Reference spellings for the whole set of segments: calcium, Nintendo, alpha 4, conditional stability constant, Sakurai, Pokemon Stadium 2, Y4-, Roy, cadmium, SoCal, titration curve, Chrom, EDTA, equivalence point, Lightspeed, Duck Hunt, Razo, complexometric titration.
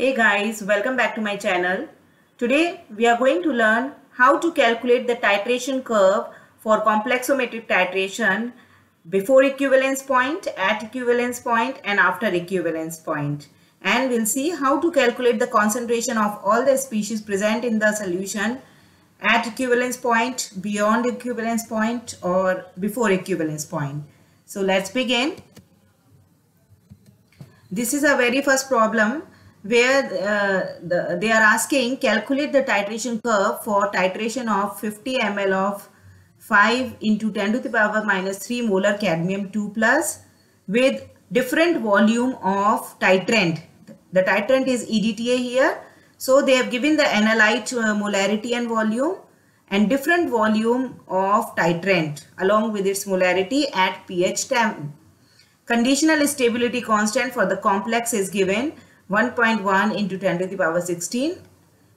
Hey guys, welcome back to my channel. Today we are going to learn how to calculate the titration curve for complexometric titration before equivalence point, at equivalence point and after equivalence point. And we'll see how to calculate the concentration of all the species present in the solution at equivalence point, beyond equivalence point or before equivalence point. So let's begin. This is our very first problem where they are asking calculate the titration curve for titration of 50 ml of 5 into 10 to the power minus 3 molar cadmium 2 plus with different volume of titrant. The titrant is EDTA here. So they have given the analyte molarity and volume and different volume of titrant along with its molarity at pH 10. Conditional stability constant for the complex is given 1.1 into 10 to the power 16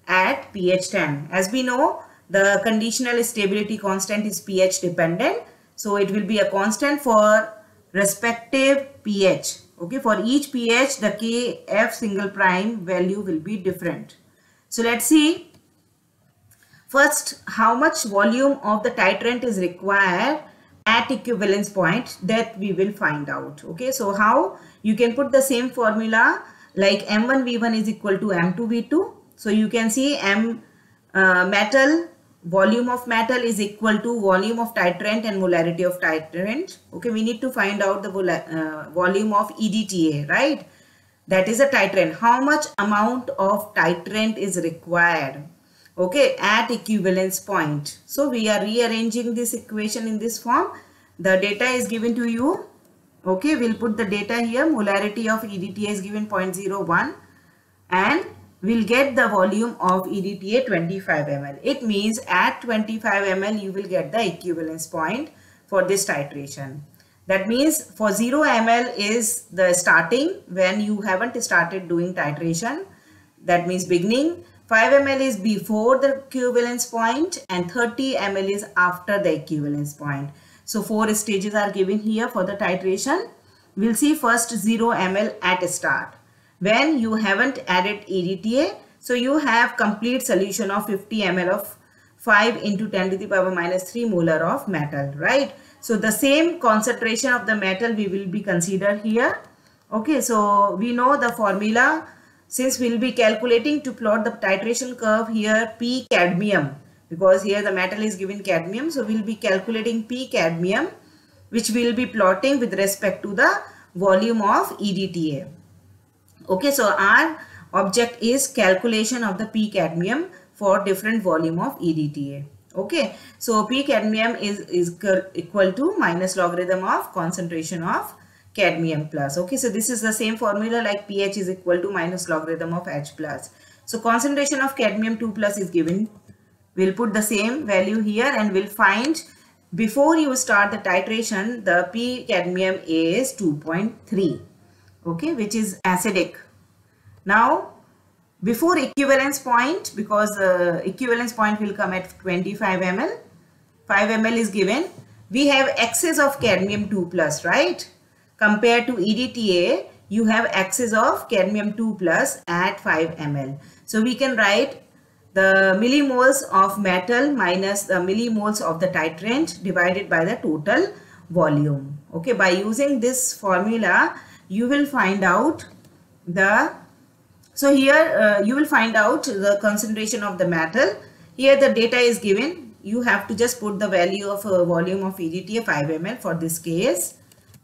at pH 10. As we know, the conditional stability constant is pH dependent. So it will be a constant for respective pH. Okay, for each pH, the Kf single prime value will be different. So let's see first how much volume of the titrant is required at equivalence point, that we will find out. Okay, so how you can put the same formula like M1V1 is equal to M2V2. So you can see metal, volume of metal is equal to volume of titrant and molarity of titrant. Okay, we need to find out the volume of EDTA, right? That is a titrant. How much amount of titrant is required, okay, at equivalence point. So we are rearranging this equation in this form. The data is given to you. Okay, we'll put the data here. Molarity of EDTA is given 0.01 and we'll get the volume of EDTA 25 ml. It means at 25 ml you will get the equivalence point for this titration. That means for 0 ml is the starting when you haven't started doing titration. That means beginning. 5 ml is before the equivalence point and 30 ml is after the equivalence point. So 4 stages are given here for the titration. We'll see first 0 ml at start. When you haven't added EDTA, so you have complete solution of 50 ml of 5 into 10 to the power minus 3 molar of metal, right? So the same concentration of the metal we will be considered here. Okay, so we know the formula since we'll be calculating to plot the titration curve here P cadmium. Because here the metal is given cadmium, so we will be calculating P cadmium, which we will be plotting with respect to the volume of EDTA. Okay, so our object is calculation of the P cadmium for different volume of EDTA. Okay, so P cadmium is equal to minus logarithm of concentration of cadmium plus. Okay, so this is the same formula like pH is equal to minus logarithm of H plus. So concentration of cadmium 2 plus is given. We'll put the same value here and we'll find before you start the titration, the P cadmium is 2.3, okay, which is acidic. Now, before equivalence point, because equivalence point will come at 25 ml, 5 ml is given. We have excess of cadmium 2 plus, right? Compared to EDTA, you have excess of cadmium 2 plus at 5 ml. So we can write the millimoles of metal minus the millimoles of the titrant divided by the total volume. Okay, by using this formula, you will find out the, so here you will find out the concentration of the metal. Here the data is given. You have to just put the value of volume of EDTA 5 ml for this case,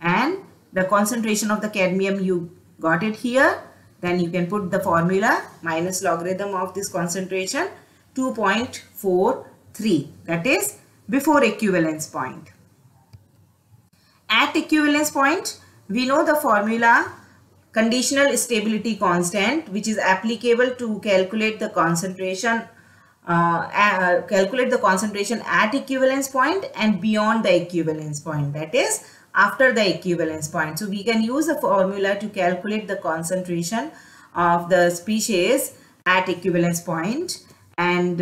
and the concentration of the cadmium you got it here. Then you can put the formula minus logarithm of this concentration 2.43, that is before equivalence point. At equivalence point, we know the formula conditional stability constant, which is applicable to calculate the concentration at equivalence point and beyond the equivalence point, that is after the equivalence point. So we can use a formula to calculate the concentration of the species at equivalence point, and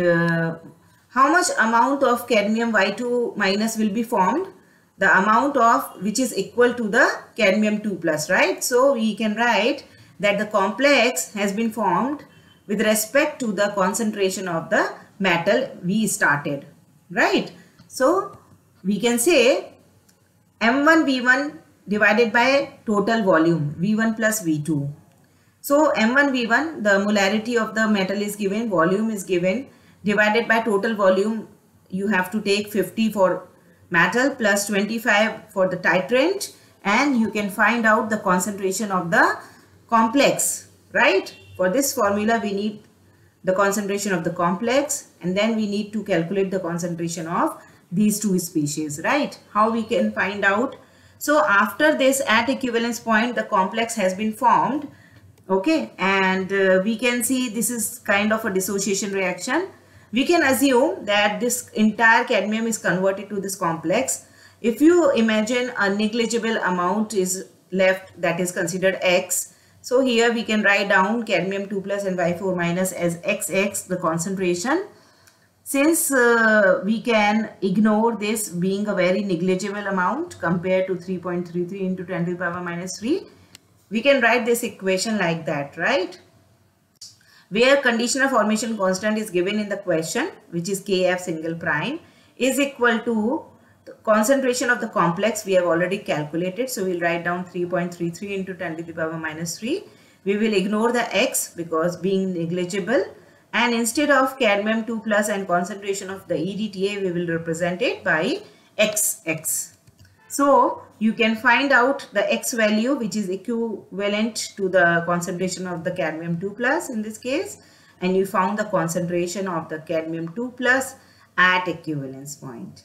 how much amount of cadmium Y2 minus will be formed, the amount of which is equal to the cadmium 2 plus, right? So we can write that the complex has been formed with respect to the concentration of the metal we started, right? So we can say M1 V1 divided by total volume V1 plus V2. So M1 V1, the molarity of the metal is given, volume is given, divided by total volume. You have to take 50 for metal plus 25 for the titrant, and you can find out the concentration of the complex, right? For this formula we need the concentration of the complex, and then we need to calculate the concentration of these two species, right? How we can find out? So after this, at equivalence point, the complex has been formed, okay, and we can see this is kind of a dissociation reaction. We can assume that this entire cadmium is converted to this complex. If you imagine a negligible amount is left, that is considered X. So here we can write down cadmium 2 plus and Y4 minus as XX, the concentration. Since we can ignore this being a very negligible amount compared to 3.33 into 10 to the power minus 3, we can write this equation like that, right? Where conditional formation constant is given in the question, which is Kf single prime, is equal to the concentration of the complex we have already calculated. So we'll write down 3.33 into 10 to the power minus 3. We will ignore the X because being negligible, and instead of cadmium 2 plus and concentration of the EDTA, we will represent it by XX. So you can find out the X value, which is equivalent to the concentration of the cadmium 2 plus in this case, and you found the concentration of the cadmium 2 plus at equivalence point.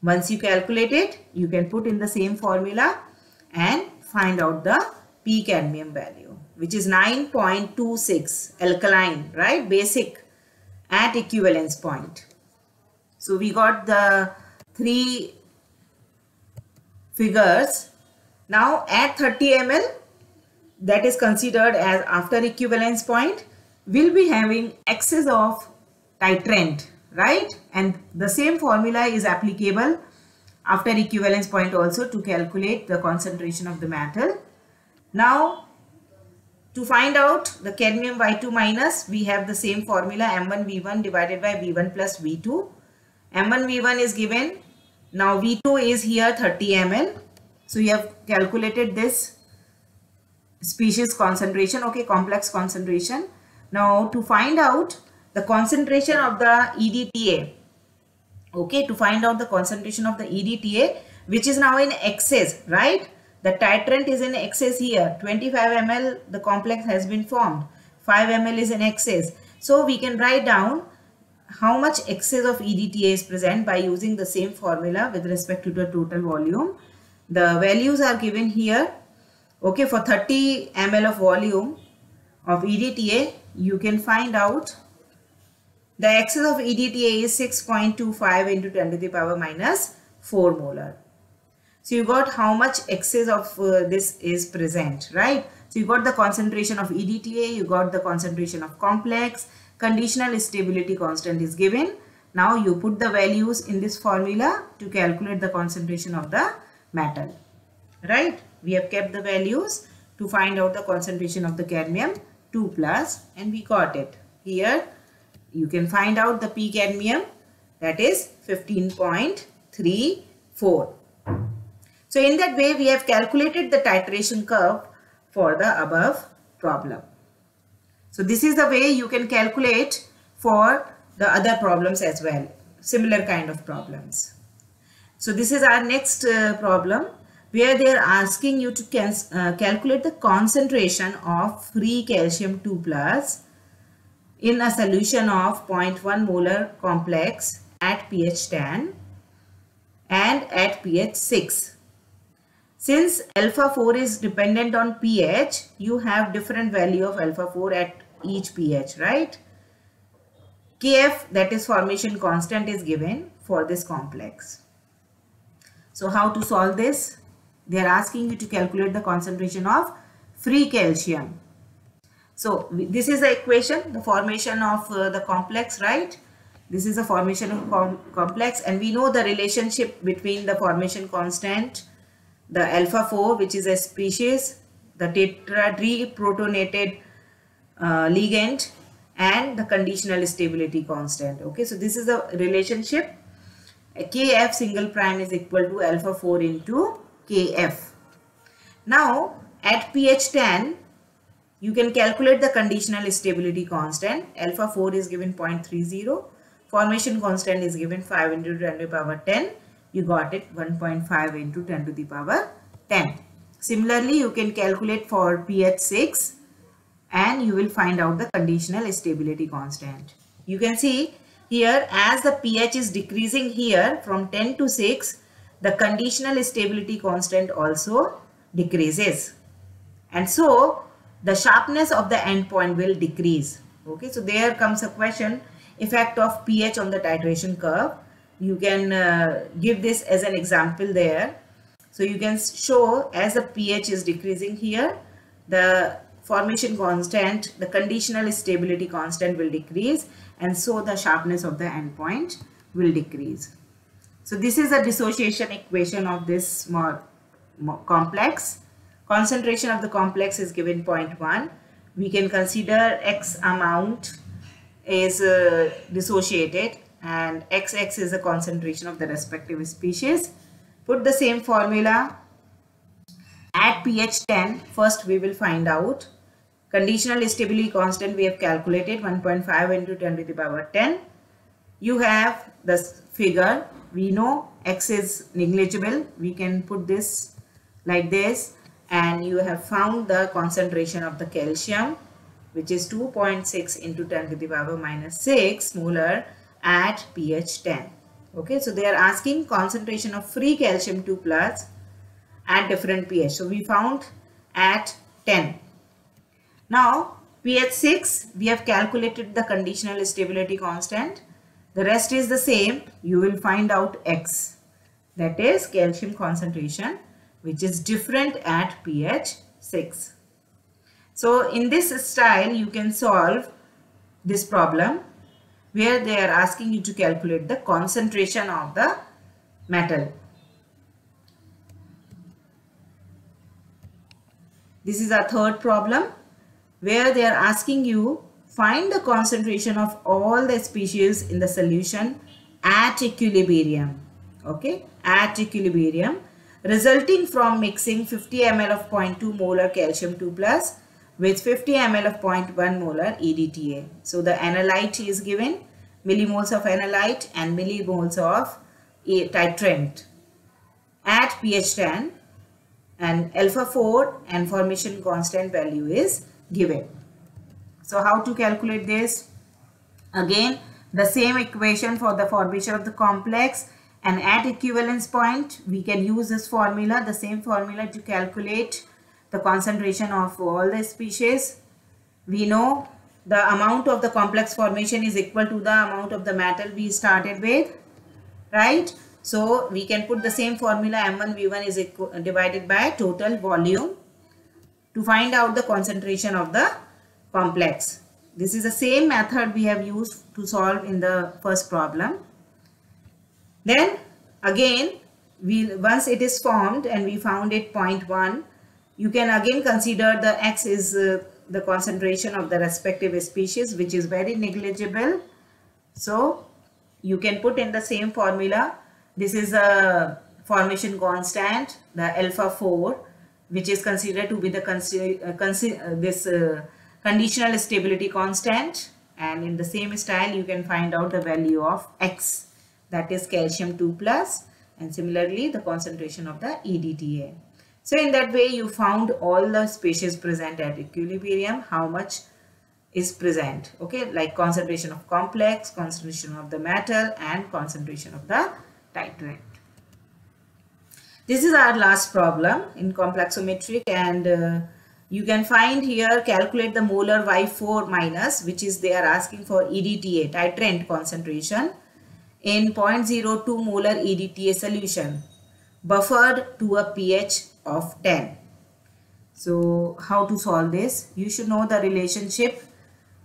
Once you calculate it, you can put in the same formula and find out the P cadmium value, which is 9.26 alkaline, right? Basic at equivalence point. So we got the three figures. Now at 30 ml, that is considered as after equivalence point, we'll be having excess of titrant, right? And the same formula is applicable after equivalence point also to calculate the concentration of the metal. Now to find out the cadmium Y2 minus, we have the same formula, M1 V1 divided by V1 plus V2. M1 V1 is given. Now V2 is here 30 ml. So you have calculated this species concentration, okay, complex concentration. Now to find out the concentration of the EDTA, okay, to find out the concentration of the EDTA, which is now in excess, right? The titrant is in excess here. 25 ml, the complex has been formed. 5 ml is in excess. So we can write down how much excess of EDTA is present by using the same formula with respect to the total volume. The values are given here. Okay, for 30 ml of volume of EDTA, you can find out the excess of EDTA is 6.25 into 10 to the power minus 4 molar. So you got how much excess of this is present, right? So you got the concentration of EDTA, you got the concentration of complex, conditional stability constant is given. Now you put the values in this formula to calculate the concentration of the metal, right? We have kept the values to find out the concentration of the cadmium 2 plus and we got it. Here you can find out the P cadmium, that is 15.34. So in that way we have calculated the titration curve for the above problem. So this is the way you can calculate for the other problems as well, similar kind of problems. So this is our next problem, where they are asking you to calculate the concentration of free calcium 2 plus in a solution of 0.1 molar complex at pH 10 and at pH 6. Since alpha 4 is dependent on pH, you have different value of alpha 4 at each pH, right? Kf, that is formation constant, is given for this complex. So how to solve this? They are asking you to calculate the concentration of free calcium. So this is the equation, the formation of the complex, right? This is the formation of complex, and we know the relationship between the formation constant, the alpha 4, which is a species, the tetrahydroprotonated ligand, and the conditional stability constant. Okay, so this is the relationship. Kf single prime is equal to alpha 4 into Kf. Now at pH 10, you can calculate the conditional stability constant. Alpha 4 is given 0.30. Formation constant is given 5 into 10 to the power 10. You got it 1.5 into 10 to the power 10. Similarly, you can calculate for pH 6 and you will find out the conditional stability constant. You can see here, as the pH is decreasing here from 10 to 6, the conditional stability constant also decreases. And so, the sharpness of the endpoint will decrease. Okay, so there comes a question, effect of pH on the titration curve. You can give this as an example there. So, you can show as the pH is decreasing here, the formation constant, the conditional stability constant will decrease, and so the sharpness of the endpoint will decrease. So this is a dissociation equation of this more complex. Concentration of the complex is given 0.1. We can consider X amount is dissociated and XX is the concentration of the respective species. Put the same formula at pH 10. First we will find out conditional stability constant. We have calculated 1.5 into 10 to the power 10. You have this figure. We know X is negligible. We can put this like this, and you have found the concentration of the calcium, which is 2.6 into 10 to the power minus 6 molar at pH 10. Okay, so they are asking concentration of free calcium 2 plus at different pH. So we found at 10. Now pH 6, we have calculated the conditional stability constant. The rest is the same. You will find out X, that is calcium concentration, which is different at pH 6. So in this style you can solve this problem where they are asking you to calculate the concentration of the metal. This is our third problem where they are asking you find the concentration of all the species in the solution at equilibrium. Okay, at equilibrium, resulting from mixing 50 ml of 0.2 molar calcium 2 plus with 50 ml of 0.1 molar EDTA. So the analyte is given, millimoles of analyte and millimoles of titrant at pH 10, and alpha 4 and formation constant value is given. So how to calculate this? Again, the same equation for the formation of the complex, and at equivalence point we can use this formula, the same formula, to calculate the concentration of all the species. We know the amount of the complex formation is equal to the amount of the metal we started with, right? So we can put the same formula, M1 V1 is divided by total volume, to find out the concentration of the complex. This is the same method we have used to solve in the first problem. Then again, once it is formed and we found it 0.1, you can again consider the X is the concentration of the respective species, which is very negligible. So you can put in the same formula. This is a formation constant, the alpha 4, which is considered to be the conditional stability constant, and in the same style you can find out the value of X, that is calcium 2 plus, and similarly the concentration of the EDTA. So in that way you found all the species present at equilibrium, how much is present, okay, like concentration of complex, concentration of the metal, and concentration of the titrant. This is our last problem in complexometric, and you can find here, calculate the molar Y4 minus, which is they are asking for EDTA, titrant concentration, in 0.02 molar EDTA solution, buffered to a pH of 10. So how to solve this? You should know the relationship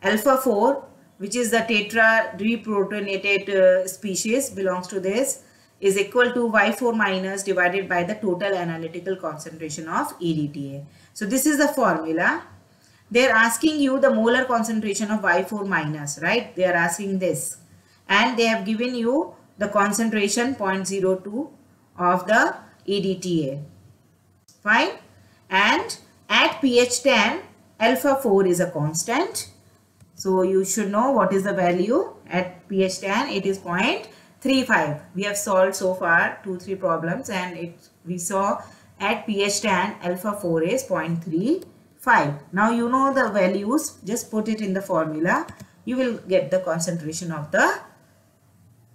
alpha 4, which is the tetrahydroprotonated species, belongs to this, is equal to Y4 minus divided by the total analytical concentration of EDTA. So this is the formula. They are asking you the molar concentration of Y4 minus, right? They are asking this. And they have given you the concentration 0.02 of the EDTA. Fine. And at pH 10, alpha 4 is a constant. So you should know what is the value at pH 10. It is 0.35. We have solved so far 2-3 problems, and we saw at pH 10 alpha 4 is 0.35. Now you know the values, just put it in the formula. You will get the concentration of the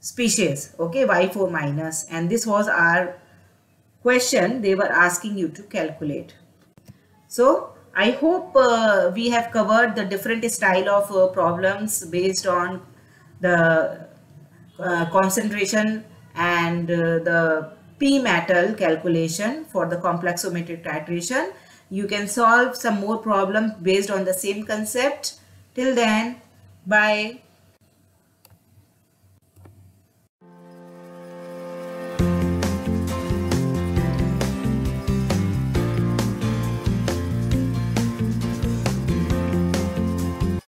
species, okay, Y4 minus, and this was our question they were asking you to calculate. So I hope we have covered the different style of problems based on the concentration and the p-metal calculation for the complexometric titration. You can solve some more problems based on the same concept. Till then, bye.